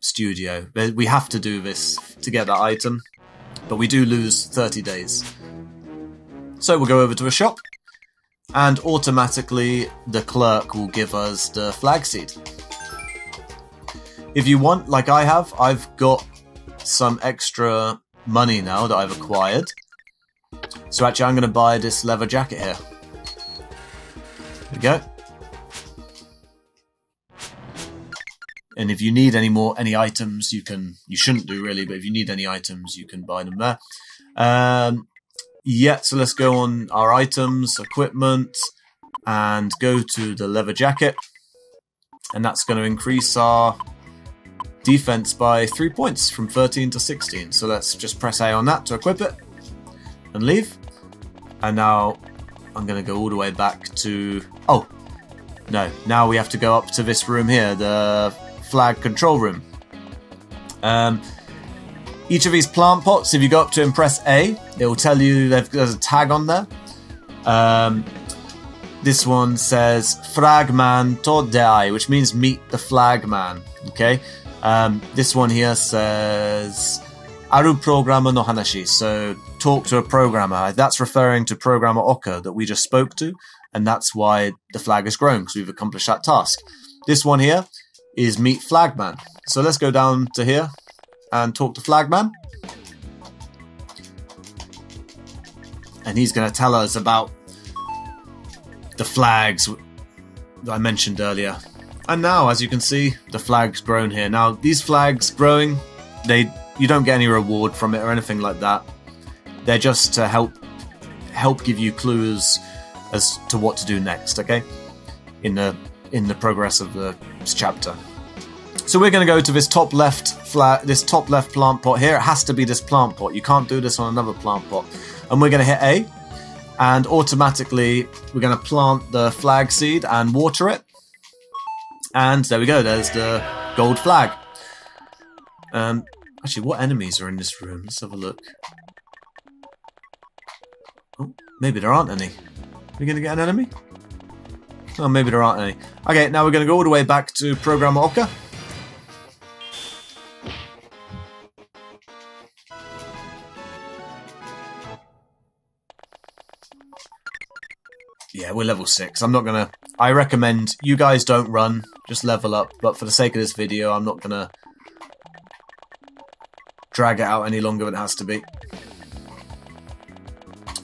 studio. We have to do this to get that item, but we do lose thirty days. So we'll go over to a shop, and automatically the clerk will give us the flag seed. If you want, like I have, I've got some extra money now that I've acquired. So actually I'm going to buy this leather jacket here. There we go. And if you need any more, any items, you can, you shouldn't do really, but if you need any items, you can buy them there. Um, yeah, so let's go on our items, equipment, and go to the leather jacket. And that's going to increase our defense by three points from thirteen to sixteen. So let's just press A on that to equip it and leave. And now I'm going to go all the way back to, oh, no, now we have to go up to this room here, the flag control room. Um, each of these plant pots, if you go up to and press A, it will tell you there's a tag on there. Um, this one says Fragman Todai, which means meet the flagman. Okay. Um, this one here says Aru Programmer no Hanashi, so talk to a programmer. That's referring to Programmer Oka that we just spoke to, and that's why the flag has grown, because we've accomplished that task. This one here is meet flagman. So let's go down to here and talk to flagman. And he's going to tell us about the flags that I mentioned earlier. And now, as you can see, the flag's grown here. Now, these flags growing, they you don't get any reward from it or anything like that. They're just to help help give you clues as to what to do next, okay? In the in the progress of the chapter. So we're going to go to this top left flag, this top left plant pot here. It has to be this plant pot. You can't do this on another plant pot. And we're going to hit A, and automatically we're going to plant the flag seed and water it. And there we go, there's the gold flag. Um, actually, what enemies are in this room? Let's have a look. Oh, maybe there aren't any. Are we going to get an enemy? Oh, maybe there aren't any. Okay, now we're going to go all the way back to Programmer Oka. Yeah, we're level six. I'm not going to... I recommend you guys don't run, just level up, but for the sake of this video, I'm not going to drag it out any longer than it has to be.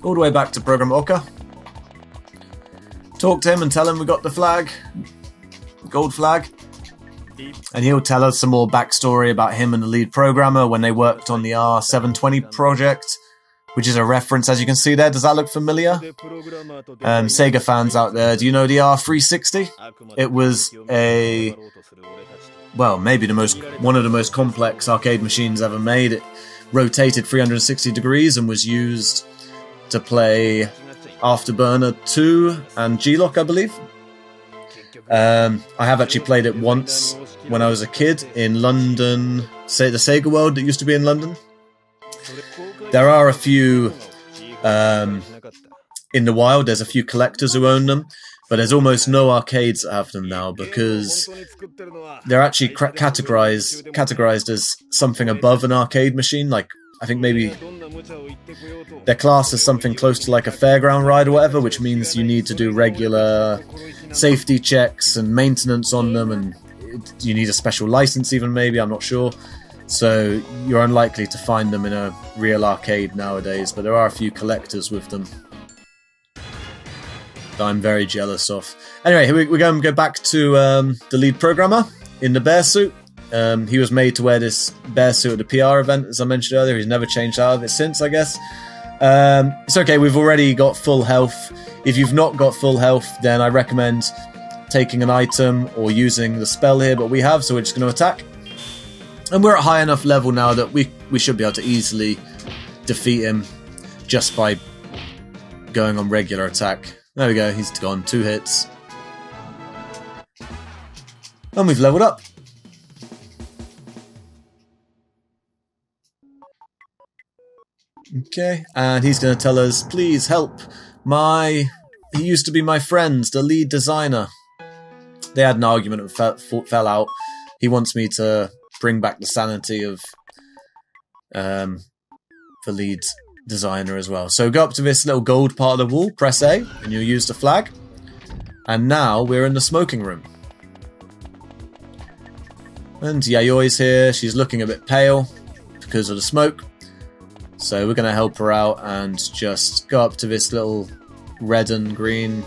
All the way back to Programmer Oka. Talk to him and tell him we got the flag, gold flag. And he'll tell us some more backstory about him and the lead programmer when they worked on the R seven twenty project, which is a reference, as you can see there. Does that look familiar? Um, Sega fans out there, do you know the R three sixty? It was a, well, maybe the most one of the most complex arcade machines ever made. It rotated three hundred sixty degrees and was used to play Afterburner two and G-Lock, I believe. Um, I have actually played it once when I was a kid in London, say the Sega World that used to be in London. There are a few um, in the wild, there's a few collectors who own them, But there's almost no arcades that have them now because they're actually categorized categorized as something above an arcade machine. Like, I think maybe they're classed as something close to like a fairground ride or whatever, which means you need to do regular safety checks and maintenance on them, and you need a special license even, maybe, I'm not sure. So you're unlikely to find them in a real arcade nowadays, but there are a few collectors with them that I'm very jealous of. Anyway, we're going to go back to um, the lead programmer in the bear suit. Um, he was made to wear this bear suit at the P R event, as I mentioned earlier. He's never changed out of it since, I guess. Um, it's okay, we've already got full health. If you've not got full health, then I recommend taking an item or using the spell here, but we have, so we're just going to attack. And we're at high enough level now that we, we should be able to easily defeat him just by going on regular attack. There we go, he's gone. Two hits. And we've leveled up. Okay, and he's going to tell us, please help my... He used to be my friend, the lead designer. They had an argument and fell, fell out. He wants me to bring back the sanity of um, the lead designer as well. So go up to this little gold part of the wall, press A, and you'll use the flag. And now we're in the smoking room. And Yayoi's here. She's looking a bit pale because of the smoke. So we're going to help her out and just go up to this little red and green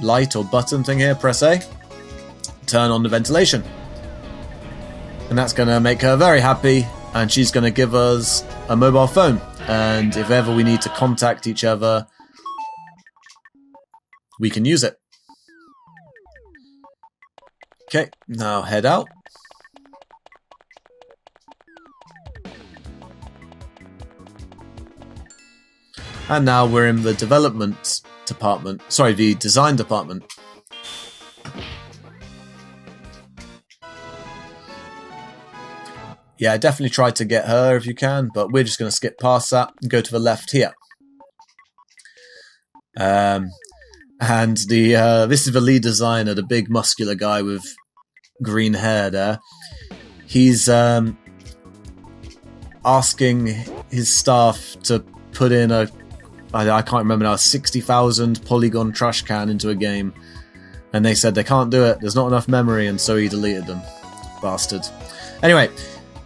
light or button thing here, press A, turn on the ventilation. And that's going to make her very happy, and she's going to give us a mobile phone. And if ever we need to contact each other, we can use it. Okay, now head out. And now we're in the development department. Sorry, the design department. Yeah, definitely try to get her if you can, but we're just going to skip past that and go to the left here. Um, and the uh, this is the lead designer, the big muscular guy with green hair there. He's um, asking his staff to put in a, I, I can't remember now, sixty thousand polygon trash can into a game. And they said they can't do it, there's not enough memory, and so he deleted them. Bastard. Anyway...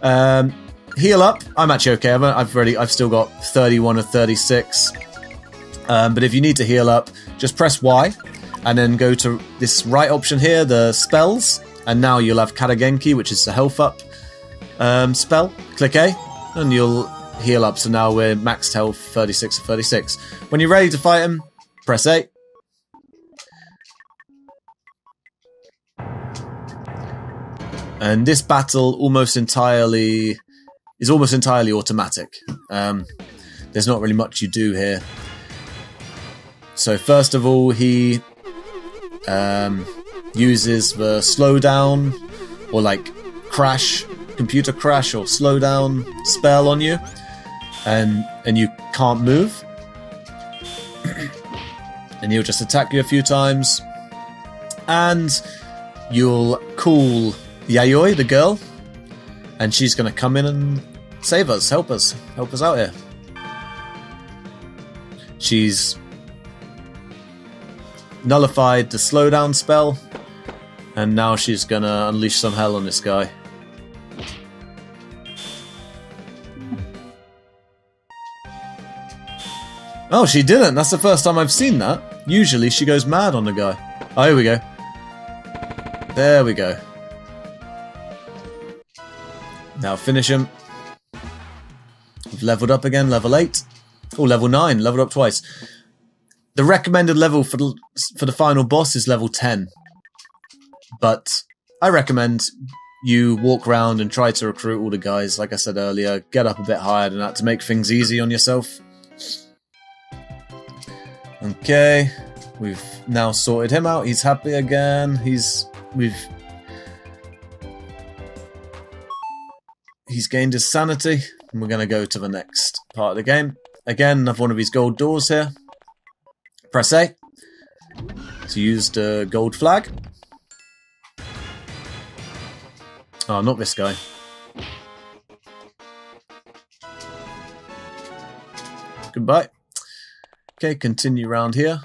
Um, heal up. I'm actually okay. I've, I've already. I've still got thirty-one or thirty-six. Um, but if you need to heal up, just press Y, and then go to this right option here, the spells, and now you'll have Karagenki, which is the health up um, spell. Click A, and you'll heal up. So now we're maxed health, thirty-six or thirty-six. When you're ready to fight him, press A. And this battle almost entirely is almost entirely automatic. Um, there's not really much you do here. So first of all, he um, uses the slowdown or like crash, computer crash or slowdown spell on you, and and you can't move. And he'll just attack you a few times, and you'll call Yayoi, the girl, and she's going to come in and save us, help us, help us out here. She's nullified the slowdown spell, and now she's going to unleash some hell on this guy. Oh, she didn't. That's the first time I've seen that. Usually she goes mad on the guy. Oh, here we go. There we go. Now finish him. We've leveled up again, level eight. Oh, level nine, leveled up twice. The recommended level for the, for the final boss is level ten. But I recommend you walk around and try to recruit all the guys, like I said earlier. Get up a bit higher than that to make things easy on yourself. Okay, we've now sorted him out. He's happy again. He's... we've... He's gained his sanity, and we're going to go to the next part of the game. Again, another one of his gold doors here. Press A. It's used a gold flag. Oh, not this guy. Goodbye. Okay, continue round here.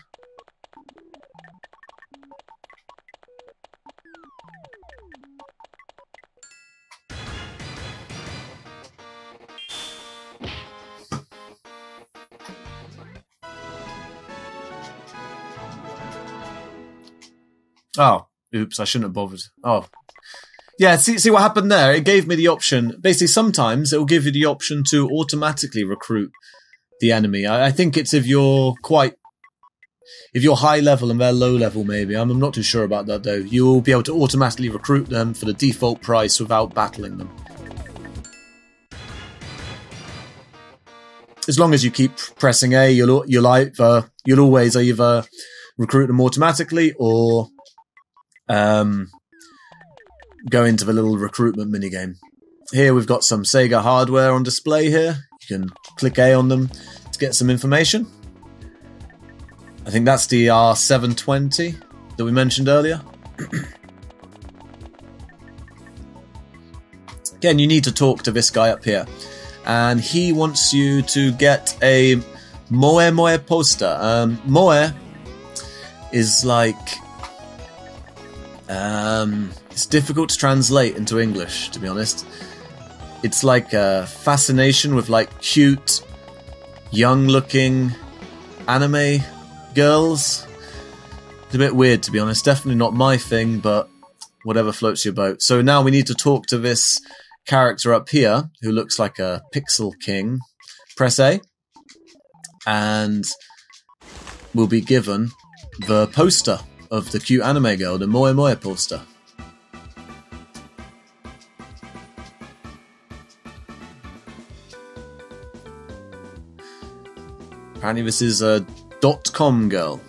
Oh, oops, I shouldn't have bothered. Oh. Yeah, see see what happened there? It gave me the option. Basically, sometimes it will give you the option to automatically recruit the enemy. I, I think it's if you're quite... if you're high level and they're low level, maybe. I'm, I'm not too sure about that, though. You will be able to automatically recruit them for the default price without battling them. As long as you keep pressing A, you'll, you'll, either, you'll always either recruit them automatically or... Um, go into the little recruitment minigame. Here we've got some Sega hardware on display here. You can click A on them to get some information. I think that's the R seven twenty that we mentioned earlier. Again, you need to talk to this guy up here. And he wants you to get a Moe Moe poster. Um, Moe is like... Um, it's difficult to translate into English, to be honest. It's like a fascination with like cute, young-looking anime girls. It's a bit weird, to be honest. Definitely not my thing, but whatever floats your boat. So now we need to talk to this character up here, who looks like a pixel king. Press A, and we'll be given the poster of the cute anime girl, the Moe Moe poster. Apparently this is a dot-com girl.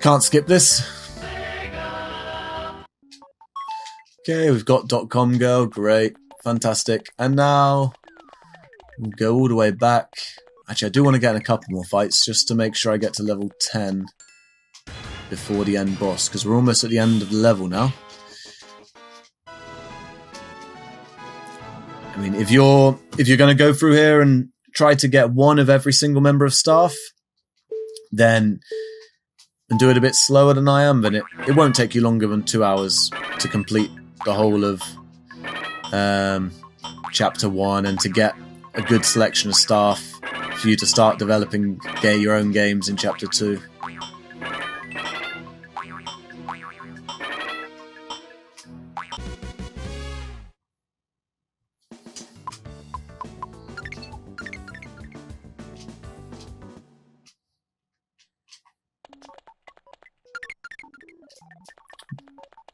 Can't skip this. Okay, we've got dot-com girl. Great. Fantastic. And now we'll go all the way back. Actually, I do want to get in a couple more fights just to make sure I get to level ten before the end boss, because we're almost at the end of the level now. I mean, if you're if you're going to go through here and try to get one of every single member of staff, then... and do it a bit slower than I am, then it, it won't take you longer than two hours to complete the whole of um, Chapter one and to get a good selection of staff for you to start developing get your own games in Chapter two.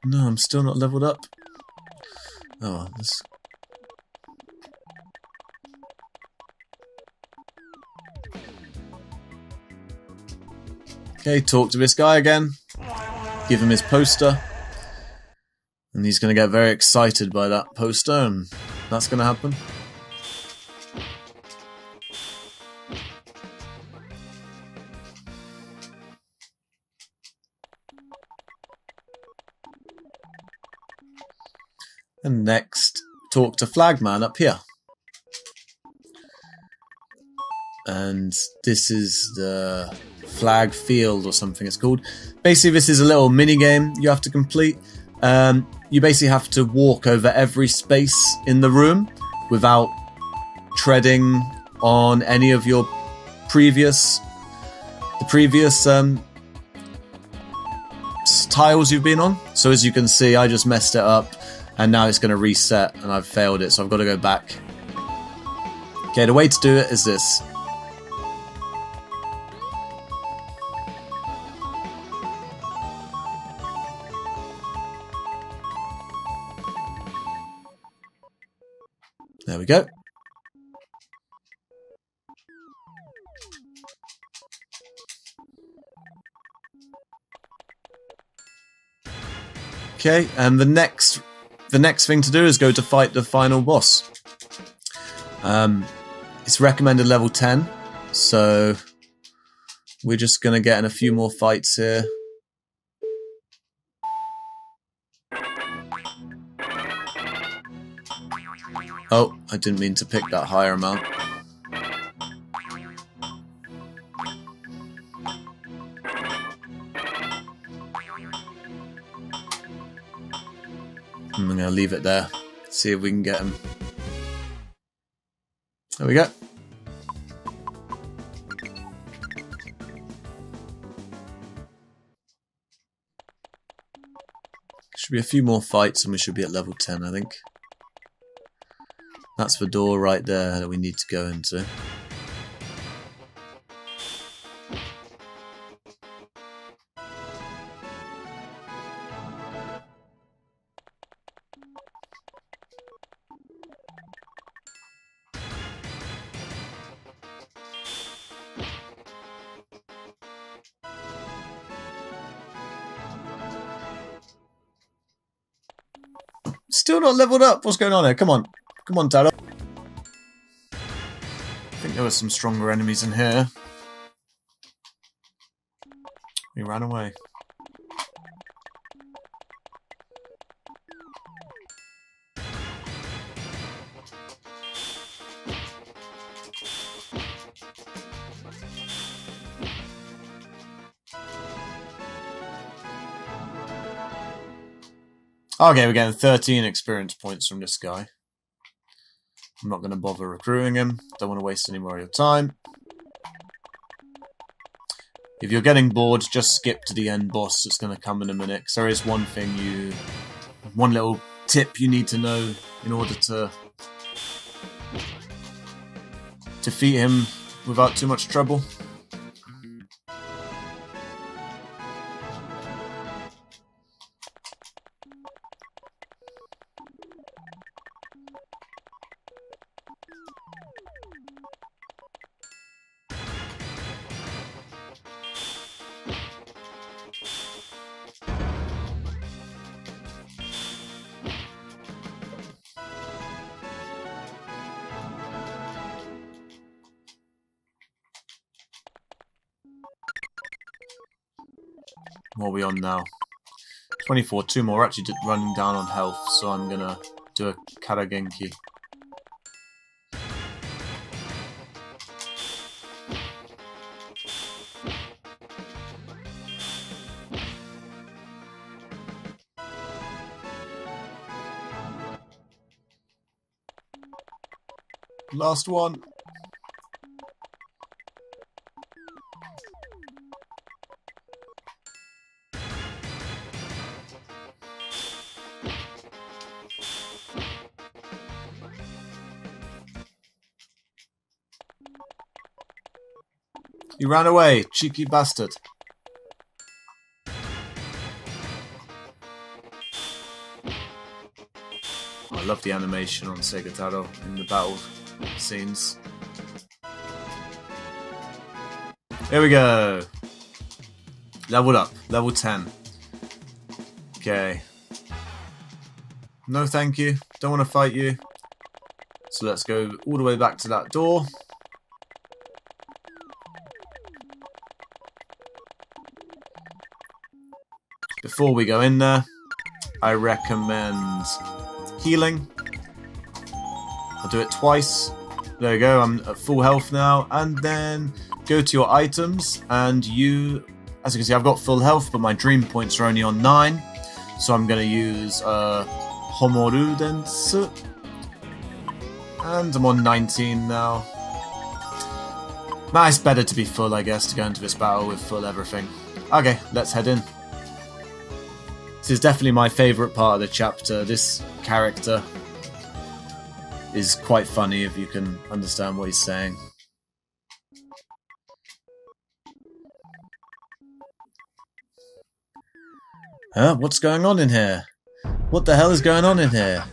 No, I'm still not leveled up. Oh, this. Okay, talk to this guy again. Give him his poster. And he's going to get very excited by that poster, and that's going to happen. And next, talk to Flagman up here. And this is the flag field or something it's called. Basically, this is a little mini game you have to complete. Um, you basically have to walk over every space in the room without treading on any of your previous the previous um, tiles you've been on. So as you can see, I just messed it up. And now it's going to reset, and I've failed it, so I've got to go back. Okay, the way to do it is this. There we go. Okay, and the next the next thing to do is go to fight the final boss. Um, it's recommended level ten, so we're just gonna get in a few more fights here. Oh, I didn't mean to pick that higher amount. I'm gonna leave it there. See if we can get him. There we go. Should be a few more fights and we should be at level ten, I think. That's the door right there that we need to go into. Still not leveled up. What's going on here? Come on. Come on, Taro. I think there were some stronger enemies in here. We ran away. Okay, we're getting thirteen experience points from this guy. I'm not going to bother recruiting him. Don't want to waste any more of your time. If you're getting bored, just skip to the end boss that's going to come in a minute, because there is one thing you... one little tip you need to know in order to defeat him without too much trouble. What are we on now? twenty-four, two more. We're actually running down on health, so I'm going to do a Karagenki. Last one. He ran away, cheeky bastard. I love the animation on Sega Taro in the battle scenes. Here we go. Leveled up, level ten. Okay. No thank you, don't want to fight you. So let's go all the way back to that door. Before we go in there, I recommend healing. I'll do it twice. There we go, I'm at full health now. And then go to your items and you, as you can see, I've got full health, but my dream points are only on nine. So I'm going to use uh, Homo Ludens. And I'm on nineteen now. Nah, it's better to be full, I guess, to go into this battle with full everything. Okay, let's head in. This is definitely my favourite part of the chapter. This character is quite funny if you can understand what he's saying. Huh? What's going on in here? What the hell is going on in here?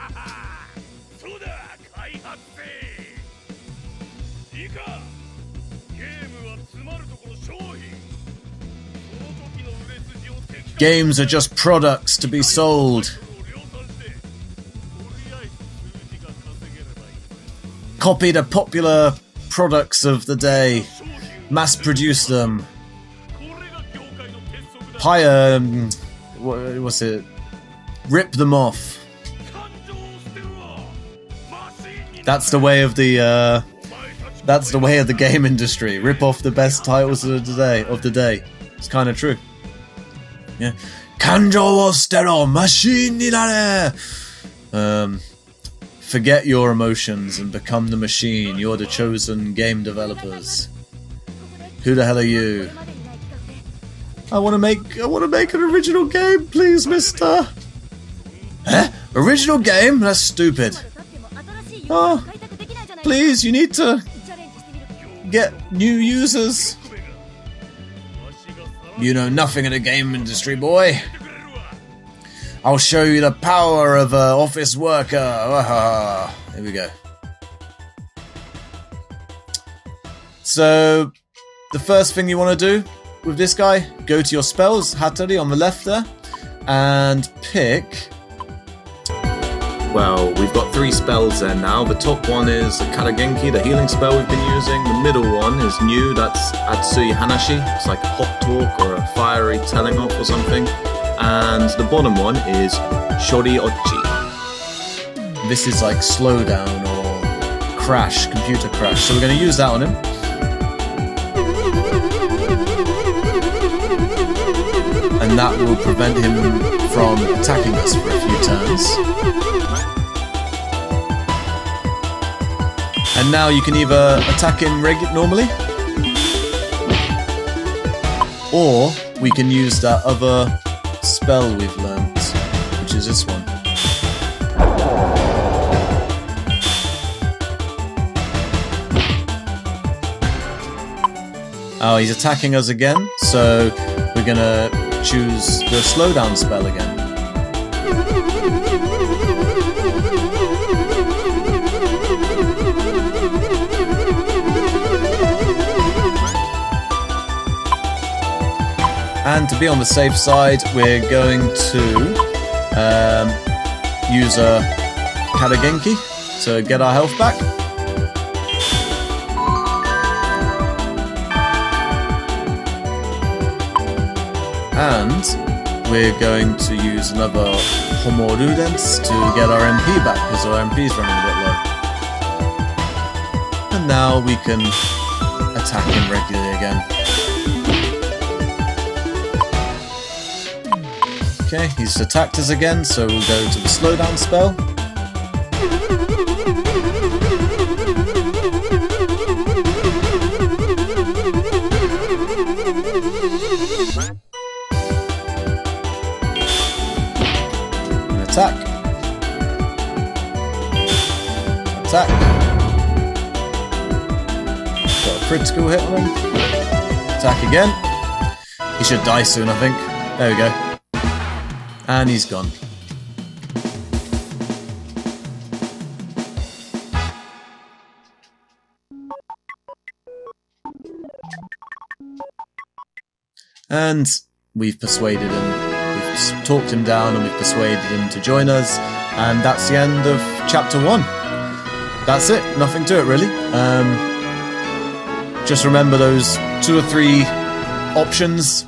Games are just products to be sold. Copy the popular products of the day. Mass produce them. Hire, um, what was it? Rip them off. That's the way of the, uh, that's the way of the game industry. Rip off the best titles of the day. Of the day. It's kind of true. Yeah. Kanjou wo stero, machine ni nare. Um, forget your emotions and become the machine. You're the chosen game developers. Who the hell are you? I want to make. I want to make an original game, please, Mister. Huh? Original game? That's stupid. Oh, please, you need to get new users. You know nothing of the game industry, boy. I'll show you the power of an office worker. Oh, here we go. So, the first thing you want to do with this guy, go to your spells, Hattari on the left there, and pick. Well, we've got three spells there now. The top one is the Karagenki, the healing spell we've been using. The middle one is new, that's Atsui Hanashi. It's like a hot talk or a fiery telling off or something. And the bottom one is Shori Ochi. This is like slowdown or crash, computer crash. So we're going to use that on him. And that will prevent him from attacking us for a few turns. And now you can either attack him regu- normally, or we can use that other spell we've learned, which is this one. Oh, he's attacking us again, so we're gonna choose the slowdown spell again. And to be on the safe side, we're going to um, use a Karagenki to get our health back. And we're going to use another Homo Ludens to get our M P back, because our M P is running a bit low. And now we can attack him regularly again. Okay, he's attacked us again, so we'll go to the slowdown spell. Attack. Attack. Got a critical hit on him. Attack again. He should die soon, I think. There we go. And he's gone. And we've persuaded him. We've talked him down and we've persuaded him to join us, and that's the end of chapter one. That's it, nothing to it really. Um, just remember those two or three options,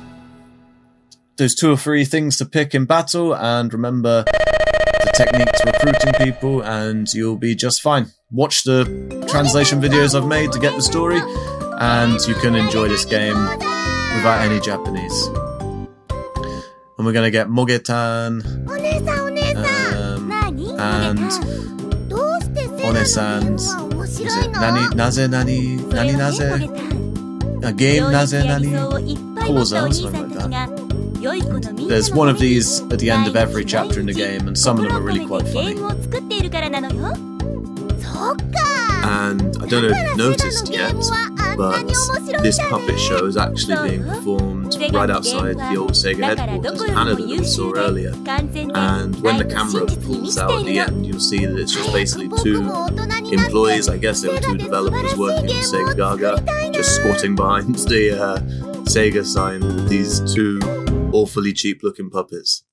those two or three things to pick in battle, and remember the technique to recruiting people, and you'll be just fine. Watch the translation videos I've made to get the story, and you can enjoy this game without any Japanese. And we're gonna get Mogetan, um, and Onesan. Is it Nani Naze Nani Nani Naze? A game Naze Nani Koza, something like that. There's one of these at the end of every chapter in the game, and some of them are really quite funny. And I don't know if you've noticed yet, but this puppet show is actually being performed right outside the old Sega headquarters in Haneda that we saw earlier. And when the camera pulls out at the end, you'll see that it's just basically two employees, I guess they were two developers working in Segagaga, just squatting behind the uh, Sega sign. These two awfully cheap looking puppets.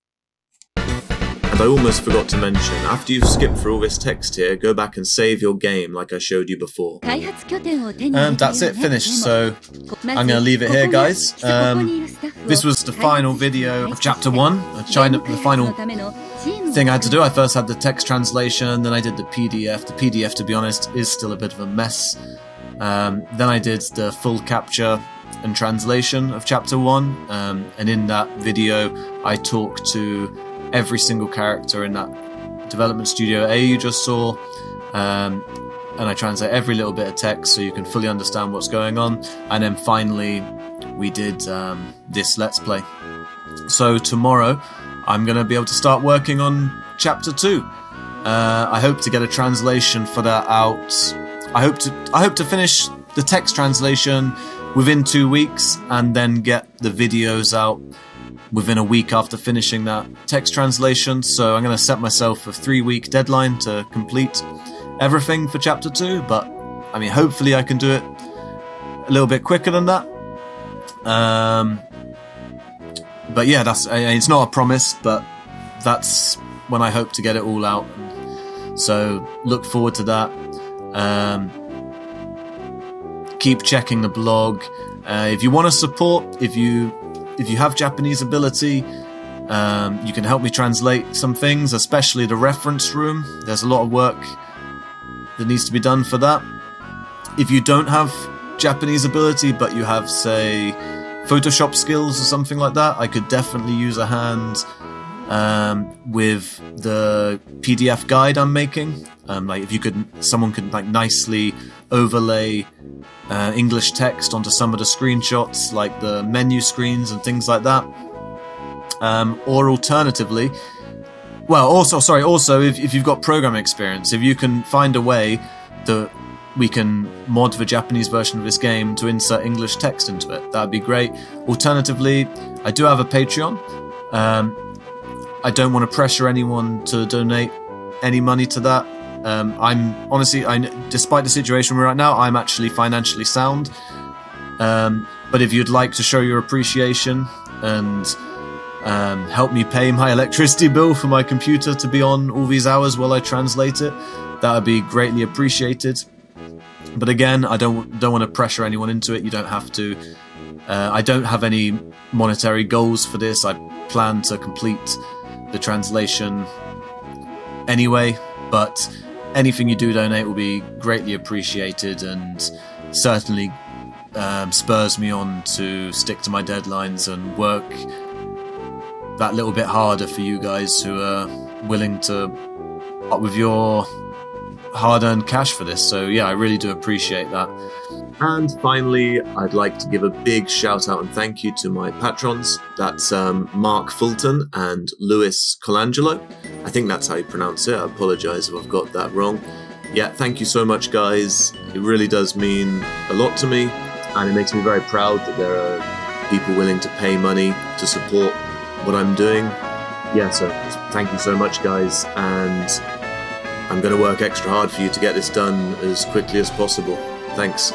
And I almost forgot to mention, after you've skipped through all this text here, go back and save your game like I showed you before. Um, that's it, finished, so I'm going to leave it here, guys. Um, this was the final video of Chapter one. I tried up the final thing I had to do. I first had the text translation, then I did the P D F. The P D F, to be honest, is still a bit of a mess. Um, then I did the full capture and translation of Chapter one, um, and in that video I talked to every single character in that development studio A you just saw, um, and I translate every little bit of text so you can fully understand what's going on. And then finally we did um, this Let's Play. So tomorrow I'm going to be able to start working on Chapter two. Uh, I hope to get a translation for that out. I hope to I hope to finish the text translation within two weeks and then get the videos out within a week after finishing that text translation. So I'm going to set myself a three-week deadline to complete everything for Chapter two, but I mean, hopefully I can do it a little bit quicker than that. Um, but yeah, that's it's not a promise, but that's when I hope to get it all out. So look forward to that. Um, keep checking the blog. Uh, if you want to support, if you If you have Japanese ability, um, you can help me translate some things, especially the reference room. There's a lot of work that needs to be done for that. If you don't have Japanese ability, but you have, say, Photoshop skills or something like that, I could definitely use a hand um, with the P D F guide I'm making. Um, like if you could, someone could like nicely overlay uh, English text onto some of the screenshots, like the menu screens and things like that. Um, or alternatively, well, also sorry, also if, if you've got programming experience, if you can find a way that we can mod the Japanese version of this game to insert English text into it, that'd be great. Alternatively, I do have a Patreon. Um, I don't want to pressure anyone to donate any money to that. Um, I'm honestly, I, despite the situation we're at now, I'm actually financially sound. Um, but if you'd like to show your appreciation and um, help me pay my electricity bill for my computer to be on all these hours while I translate it, that would be greatly appreciated. But again, I don't don't want to pressure anyone into it. You don't have to. Uh, I don't have any monetary goals for this. I plan to complete the translation anyway. But anything you do donate will be greatly appreciated and certainly um, spurs me on to stick to my deadlines and work that little bit harder for you guys who are willing to up with your hard-earned cash for this. So yeah, I really do appreciate that. And finally, I'd like to give a big shout out and thank you to my patrons. That's um, Mark Fulton and Lewis Colangelo. I think that's how you pronounce it. I apologise if I've got that wrong. Yeah, thank you so much, guys. It really does mean a lot to me, and it makes me very proud that there are people willing to pay money to support what I'm doing. Yeah, so thank you so much, guys, and I'm going to work extra hard for you to get this done as quickly as possible. Thanks.